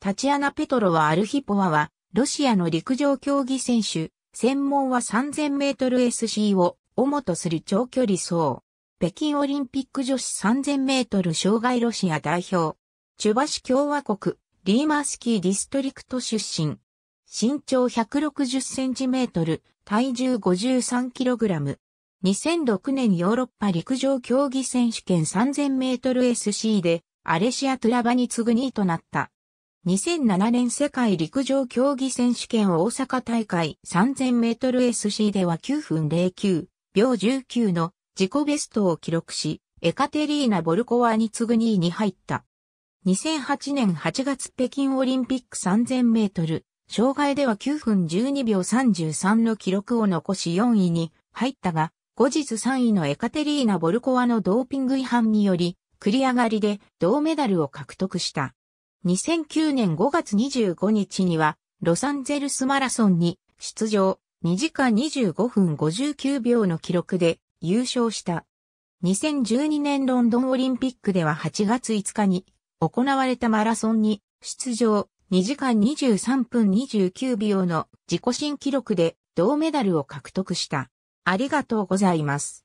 タチアナ・ペトロワ・アルヒポワは、ロシアの陸上競技選手、専門は3000メートル SC を主とする長距離走。北京オリンピック女子3000メートル障害ロシア代表。チュバシ共和国、リーマースキーディストリクト出身。身長160センチメートル、体重53キログラム。2006年ヨーロッパ陸上競技選手権3000メートル SC で、アレシア・トゥラバに次ぐ2位となった。2007年世界陸上競技選手権大阪大会3000メートル SC では9分09秒19の自己ベストを記録し、エカテリーナ・ボルコワに次ぐ2位に入った。2008年8月北京オリンピック3000メートル、障害では9分12秒33の記録を残し4位に入ったが、後日3位のエカテリーナ・ボルコワのドーピング違反により、繰り上がりで銅メダルを獲得した。2009年5月25日には、ロサンゼルスマラソンに出場、2時間25分59秒の記録で、優勝した。2012年ロンドンオリンピックでは8月5日に行われたマラソンに出場2時間23分29秒の自己新記録で銅メダルを獲得した。ありがとうございます。